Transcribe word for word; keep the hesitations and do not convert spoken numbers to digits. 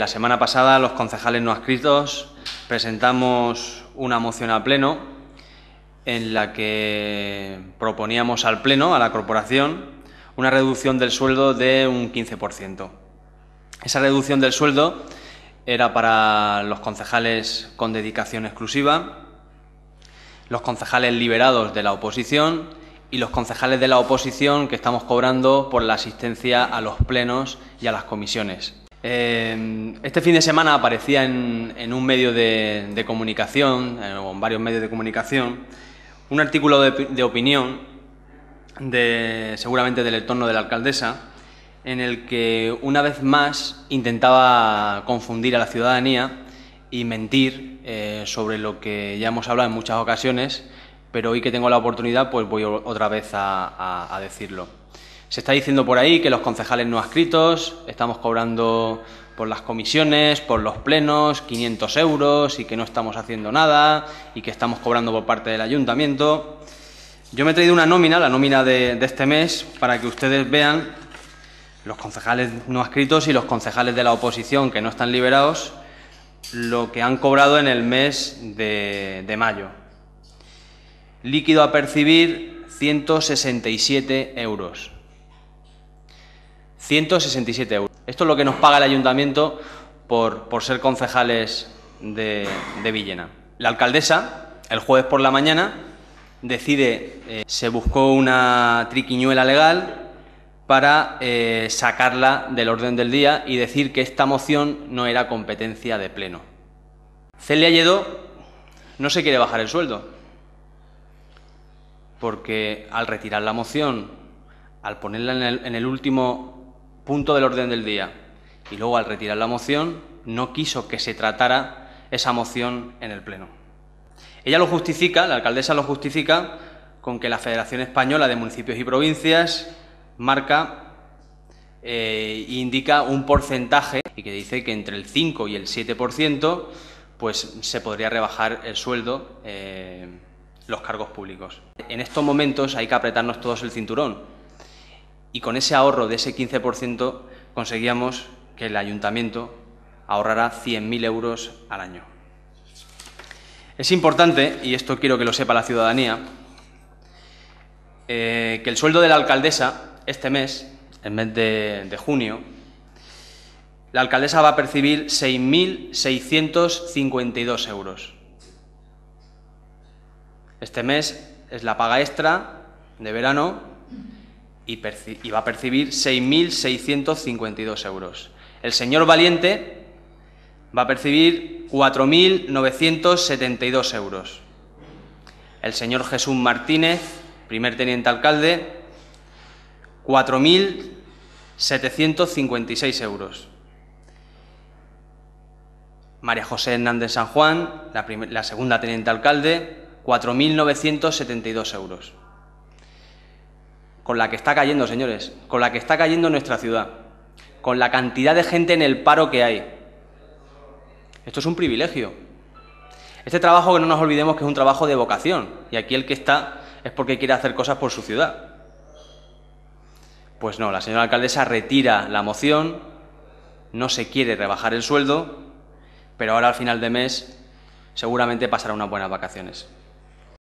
La semana pasada los concejales no adscritos presentamos una moción a pleno en la que proponíamos al pleno, a la corporación, una reducción del sueldo de un quince por ciento. Esa reducción del sueldo era para los concejales con dedicación exclusiva, los concejales liberados de la oposición y los concejales de la oposición que estamos cobrando por la asistencia a los plenos y a las comisiones. Eh, este fin de semana aparecía en, en un medio de, de comunicación, o en varios medios de comunicación, un artículo de, de opinión, de, seguramente del entorno de la alcaldesa, en el que una vez más intentaba confundir a la ciudadanía y mentir eh, sobre lo que ya hemos hablado en muchas ocasiones, pero hoy que tengo la oportunidad, pues voy otra vez a, a, a decirlo. Se está diciendo por ahí que los concejales no adscritos estamos cobrando por las comisiones, por los plenos, quinientos euros y que no estamos haciendo nada y que estamos cobrando por parte del ayuntamiento. Yo me he traído una nómina, la nómina de, de este mes, para que ustedes vean los concejales no adscritos y los concejales de la oposición que no están liberados, lo que han cobrado en el mes de, de mayo. Líquido a percibir, ciento sesenta y siete euros. ciento sesenta y siete euros. Esto es lo que nos paga el ayuntamiento por, por ser concejales de, de Villena. La alcaldesa, el jueves por la mañana, decide, eh, se buscó una triquiñuela legal para eh, sacarla del orden del día y decir que esta moción no era competencia de pleno. Celia Lledo no se quiere bajar el sueldo, porque al retirar la moción, al ponerla en el, en el último punto del orden del día y luego al retirar la moción, no quiso que se tratara esa moción en el pleno. Ella lo justifica, la alcaldesa lo justifica, con que la Federación Española de Municipios y Provincias marca e eh, indica un porcentaje y que dice que entre el cinco y el siete por ciento pues, se podría rebajar el sueldo eh, los cargos públicos. En estos momentos hay que apretarnos todos el cinturón y con ese ahorro de ese quince por ciento conseguíamos que el ayuntamiento ahorrara cien mil euros al año. Es importante, y esto quiero que lo sepa la ciudadanía, eh, que el sueldo de la alcaldesa este mes, en mes de, de junio, la alcaldesa va a percibir seis mil seiscientos cincuenta y dos euros. Este mes es la paga extra de verano y, y va a percibir seis mil seiscientos cincuenta y dos euros. El señor Valiente va a percibir cuatro mil novecientos setenta y dos euros. El señor Jesús Martínez, primer teniente alcalde, cuatro mil setecientos cincuenta y seis euros. María José Hernández San Juan, la, la segunda teniente alcalde, cuatro mil novecientos setenta y dos euros. Con la que está cayendo, señores, con la que está cayendo nuestra ciudad, con la cantidad de gente en el paro que hay. Esto es un privilegio. Este trabajo, que no nos olvidemos que es un trabajo de vocación, y aquí el que está es porque quiere hacer cosas por su ciudad. Pues no, la señora alcaldesa retira la moción, no se quiere rebajar el sueldo, pero ahora al final de mes seguramente pasará unas buenas vacaciones.